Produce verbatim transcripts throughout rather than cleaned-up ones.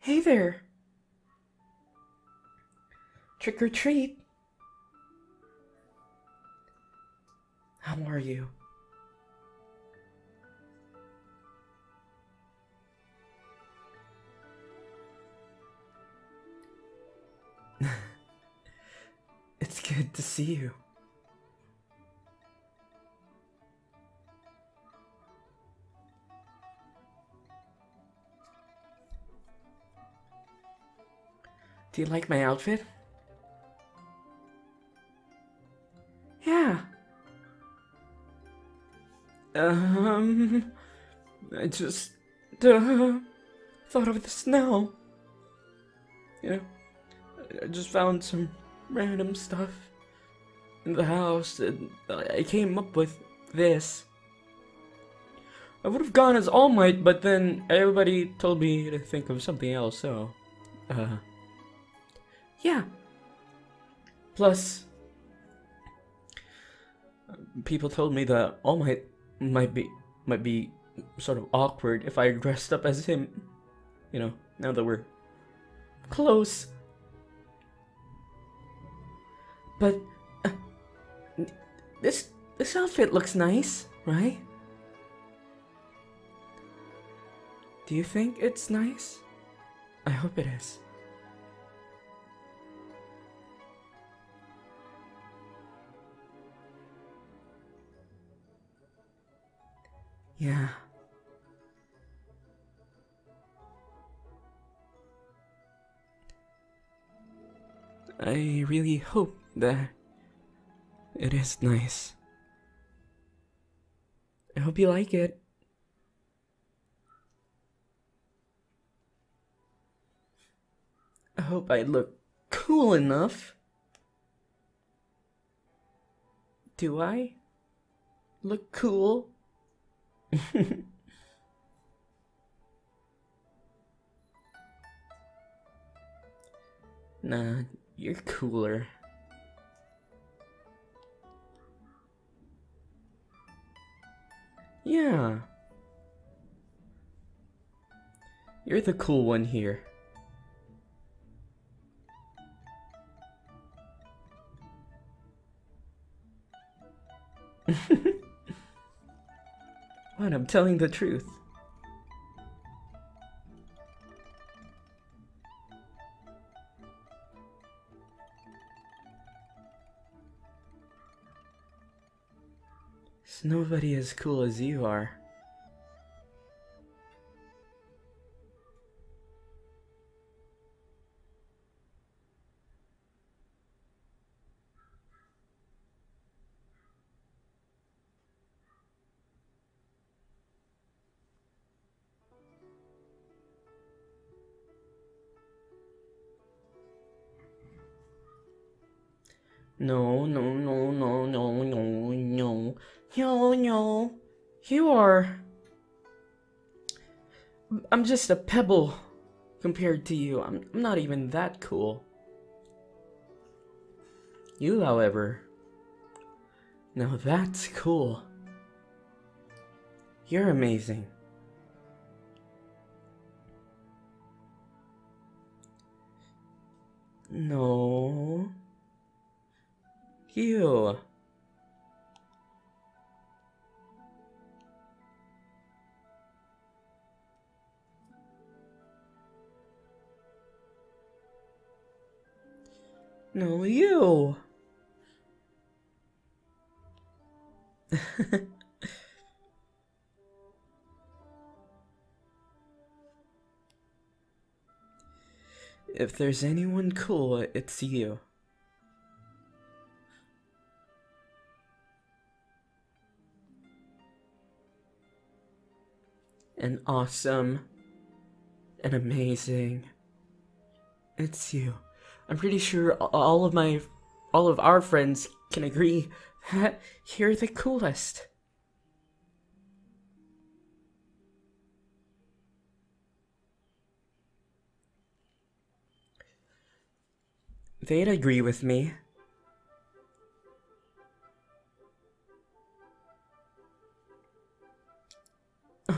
Hey there! Trick or treat! How are you? It's good to see you. Do you like my outfit? Yeah. Um, I just uh, thought of this now. You know, I just found some random stuff in the house and I came up with this. I would have gone as All Might, but then everybody told me to think of something else, so uh yeah. Plus, people told me that All Might might be might be sort of awkward if I dressed up as him, you know, now that we're close. But uh, this this outfit looks nice, right? Do you think it's nice? I hope it is. Yeah. I really hope that it is nice. I hope you like it. I hope I look cool enough. Do I look cool? Nah, you're cooler. Yeah. You're the cool one here. What? I'm telling the truth. There's nobody as cool as you are. No, no, no, no, no, no, no, no, no, you are... I'm just a pebble compared to you. I'm, I'm not even that cool. You, however, now that's cool. You're amazing. No... You. No, you. If there's anyone cool, it's you. And awesome and amazing. It's you. I'm pretty sure all of my all of our friends can agree that you're the coolest. They'd agree with me.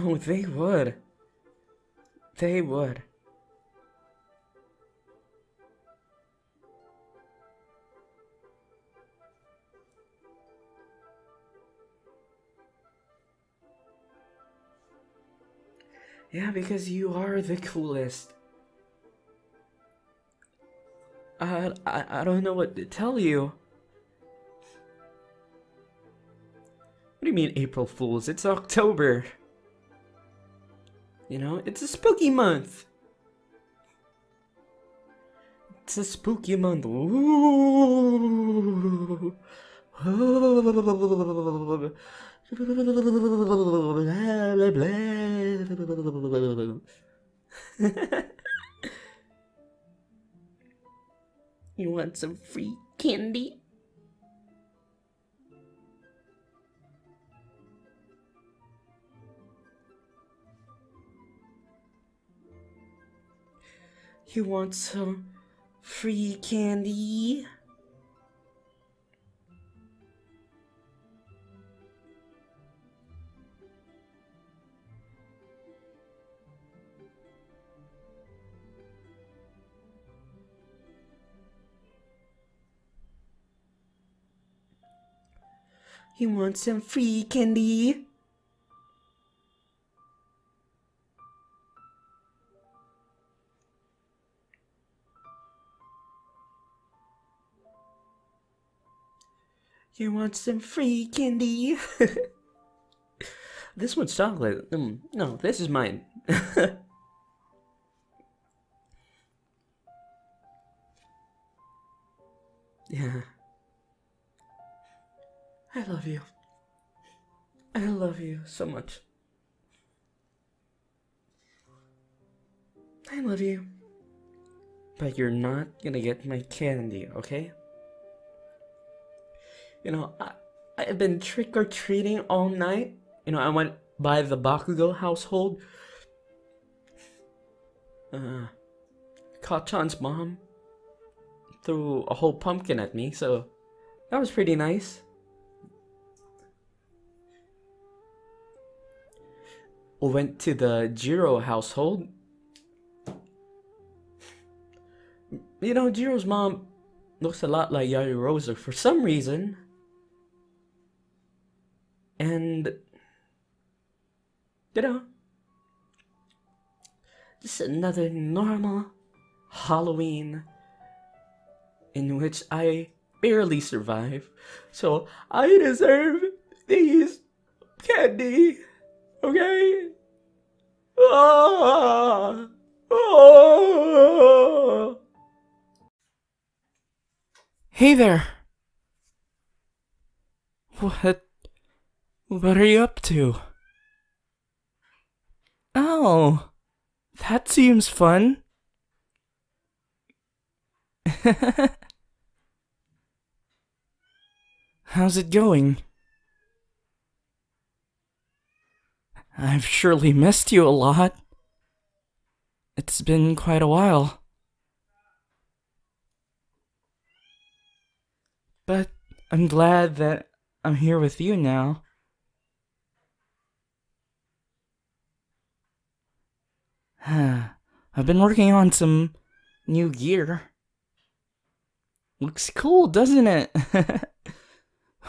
Oh, they would. They would. Yeah, because you are the coolest. I, I, I don't know what to tell you. What do you mean, April Fools? It's October. You know, it's a spooky month. It's a spooky month. Ooh. Oh. You want some free candy? You want some free candy? You want some free candy? You want some free candy? This one's chocolate. Um, no, this is mine. Yeah. I love you. I love you so much. I love you. But you're not gonna get my candy, okay? You know, I, I've been trick-or-treating all night. You know, I went by the Bakugo household. Uh, Kachan's mom threw a whole pumpkin at me, so that was pretty nice. We went to the Jiro household. You know, Jiro's mom looks a lot like Yari Rosa for some reason. And, you know, just another normal Halloween in which I barely survive. So I deserve these candy, okay? Ah, ah. Hey there! What? What are you up to? Oh, that seems fun. How's it going? I've surely missed you a lot. It's been quite a while. But I'm glad that I'm here with you now. I've been working on some new gear. Looks cool, doesn't it?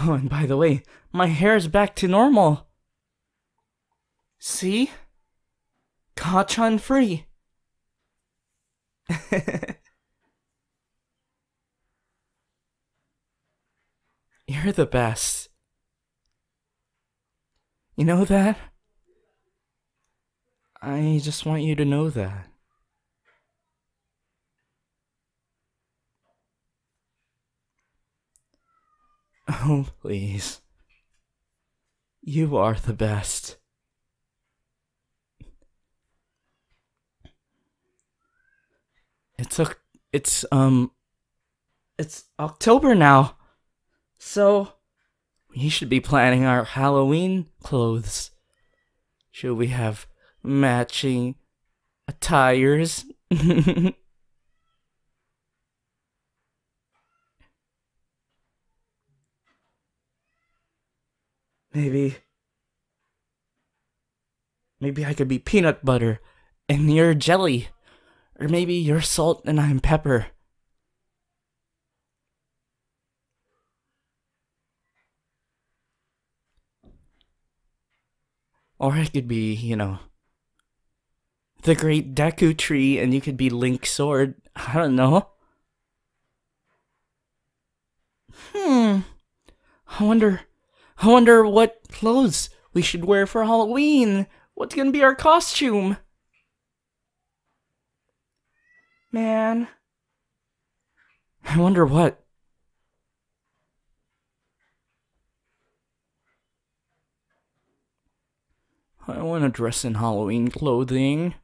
Oh, and by the way, my hair's back to normal. See? Kachan free. You're the best. You know that? I just want you to know that. Oh, please. You are the best. It's, it's, um, it's October now, so we should be planning our Halloween clothes. Should we have matching attires? Maybe. Maybe I could be peanut butter and you're jelly. Or maybe you're salt and I'm pepper. Or I could be, you know, The Great Deku Tree, and you could be Link's sword. I don't know. Hmm. I wonder... I wonder what clothes we should wear for Halloween. What's gonna be our costume? Man. I wonder what. I want to dress in Halloween clothing.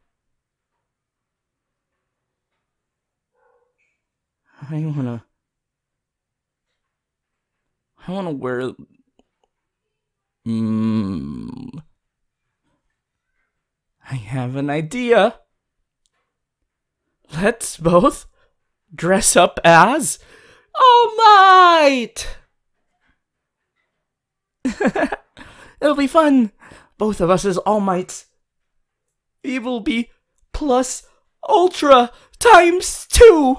I want to... I want to wear... Mmm... I have an idea. Let's both dress up as... All Might! It'll be fun! Both of us as All Mights. It will be plus ultra times two.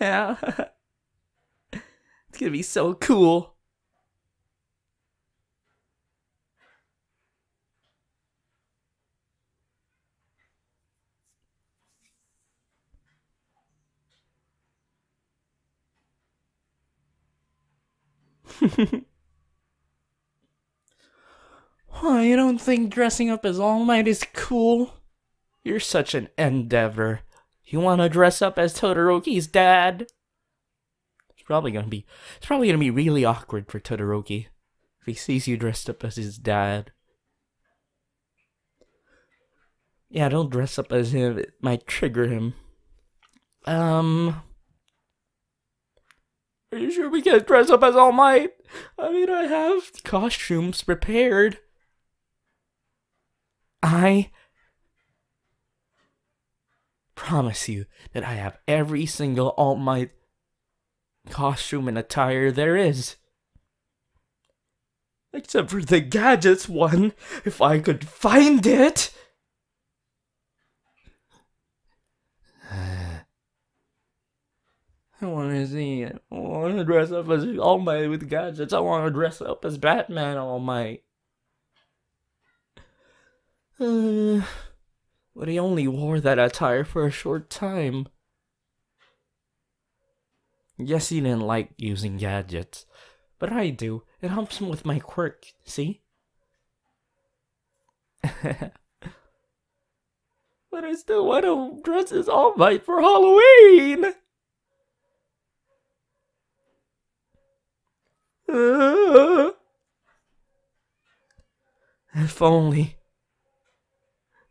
Yeah. It's gonna be so cool. Huh, you don't think dressing up as All Might is cool? You're such an endeavor. You want to dress up as Todoroki's dad? It's probably gonna be it's probably gonna be really awkward for Todoroki if he sees you dressed up as his dad. Yeah, don't dress up as him. It might trigger him. Um. Are you sure we can't dress up as All Might? I mean, I have costumes prepared. I promise you that I have every single All Might costume and attire there is. Except for the gadgets one, if I could find it. I want to see it. I want to dress up as All Might with gadgets. I want to dress up as Batman All Might. Uh, but he only wore that attire for a short time. Yes, he didn't like using gadgets. But I do. It helps him with my quirk, see? But I still want to dress as All Might for Halloween! Uh, if only,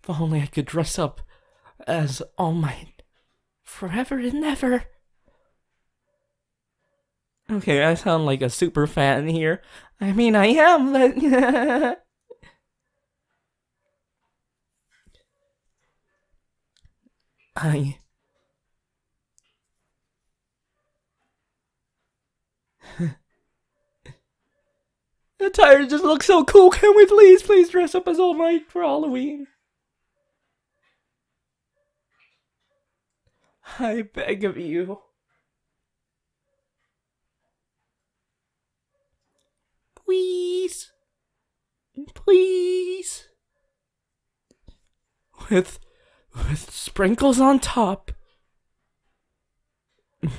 if only I could dress up as All Might forever and ever. Okay, I sound like a super fan here. I mean, I am, but... I... The attire just looks so cool. Can we please, please dress up as All Might for Halloween? I beg of you. Please. Please. With, with sprinkles on top. With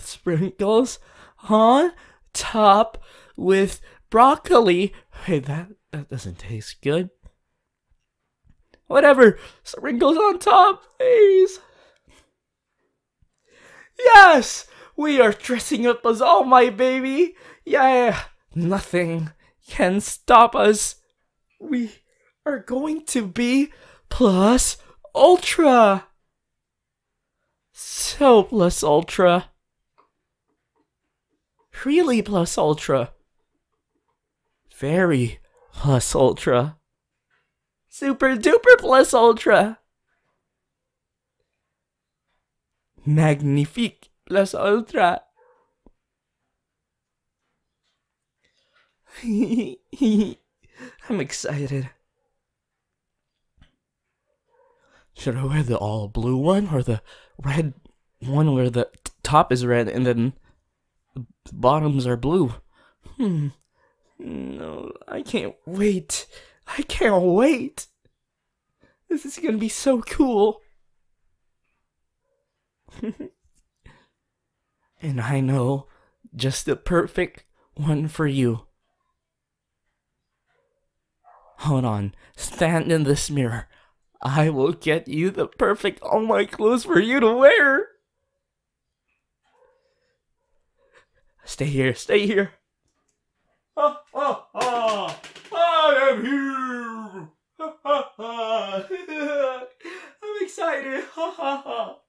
sprinkles on top with broccoli. Hey, that, that doesn't taste good. Whatever. Sprinkles on top, please. Yes! We are dressing up as All Might, baby. Yeah. Nothing can stop us. We are going to be plus ultra. So plus ultra. Really plus ultra. Very plus ultra. Super duper plus ultra. Magnifique plus ultra. I'm excited. Should I wear the all blue one or the red one where the t top is red and then the bottoms are blue? Hmm. No, I can't wait. I can't wait. This is gonna be so cool. And I know just the perfect one for you. Hold on. Stand in this mirror. I will get you the perfect all my clothes for you to wear. Stay here. Stay here. Ha ha ha! I am here. Ha ha ha! I'm excited. Ha ha ha!